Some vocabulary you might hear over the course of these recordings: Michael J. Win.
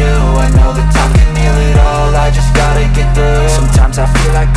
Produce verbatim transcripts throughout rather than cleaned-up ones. you. I know that time can heal it all, I just gotta get through. Sometimes I feel like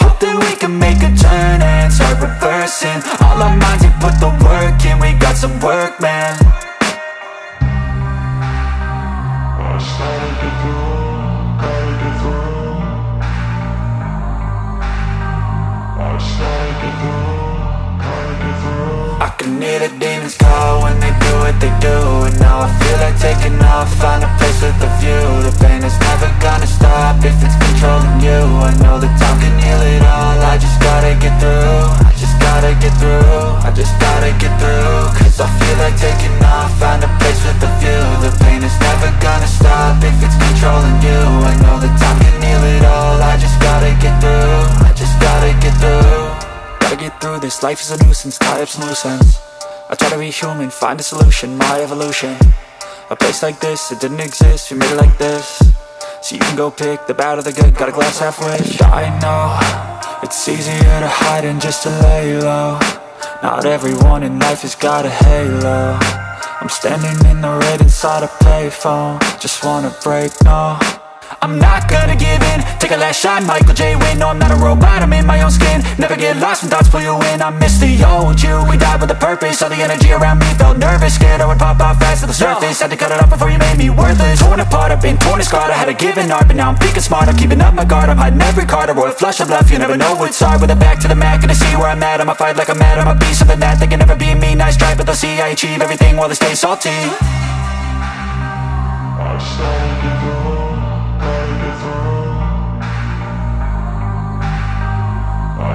Hope that we can make a turn and start reversing all our minds and put the work in, we got some work, man. I can hear the demons call when they do what they do, and now I feel like taking off, find a place with a view. The pain is never gonna stop if it's controlling you. I know that time can heal it all, I just gotta get through, I just gotta get through, I just gotta get through. Cause I feel like taking off, find a place with a view. The pain is never gonna stop if it's controlling you. I know that time can heal it all, I just gotta get through, I just gotta get through. Gotta get through this, life is a nuisance, tie up some loose ends. I try to be human, find a solution, my evolution. A place like this, it didn't exist, we made it like this. So you can go pick the bad or the good, got a glass halfway. I know, it's easier to hide than just to lay low. Not everyone in life has got a halo. I'm standing in the red inside a payphone, just wanna break, no. I'm not gonna give in, take a last shot, Michael J. Win. No, I'm not a robot, I'm in my own skin. Never get lost when thoughts pull you in. I miss the old you, we died with a purpose. All the energy around me felt nervous, scared I would pop out fast to the surface. Had to cut it off before you made me worthless. Torn apart, I've been torn and scarred. I had a given art, but now I'm thinking smart. I'm keeping up my guard, I'm hiding every card. A royal flush of love, you never know what's hard. With a back to the mat, gonna see where I'm at. I'ma fight like I'm mad, I'ma be something that they can never be me. Nice try, but they'll see I achieve everything while they stay salty. I started to grow.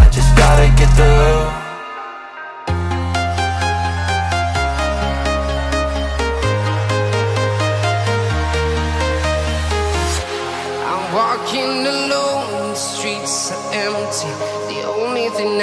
I just gotta get through. Walking alone, the streets are empty. The only thing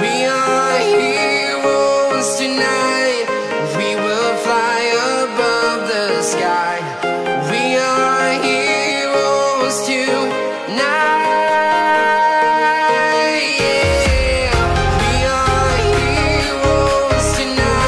We are heroes tonight. We will fly above the sky. We are heroes tonight. Yeah, we are heroes tonight.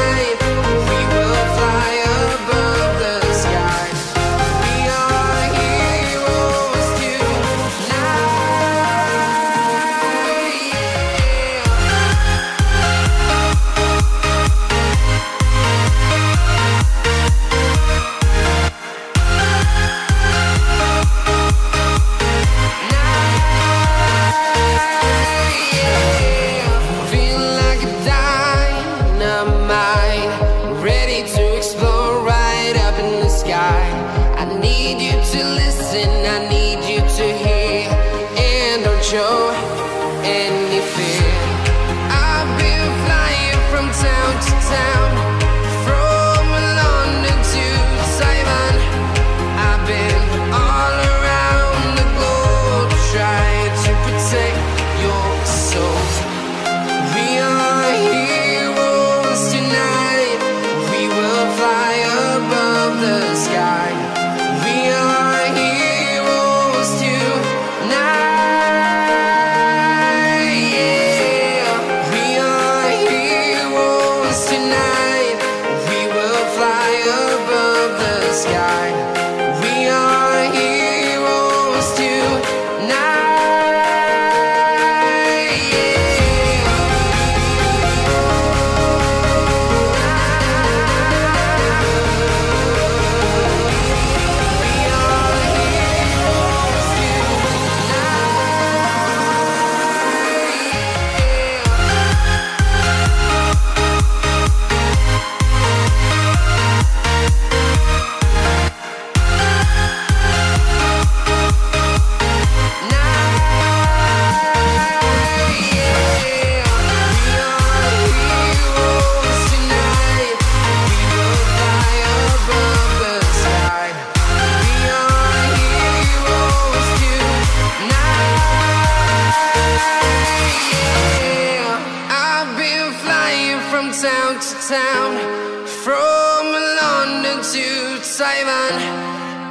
town to town, from London to Taiwan.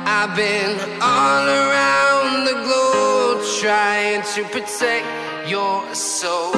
I've been all around the globe trying to protect your soul.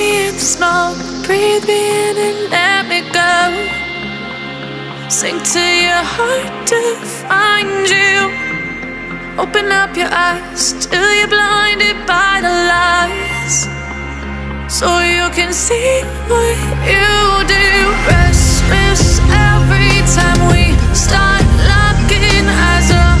me in the smoke, breathe me in and let me go. Sink to your heart to find you. Open up your eyes till you're blinded by the lies, so you can see what you do. Restless every time we start looking as a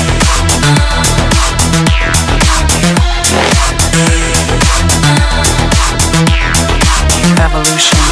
Evolution.